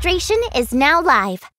demonstration is now live.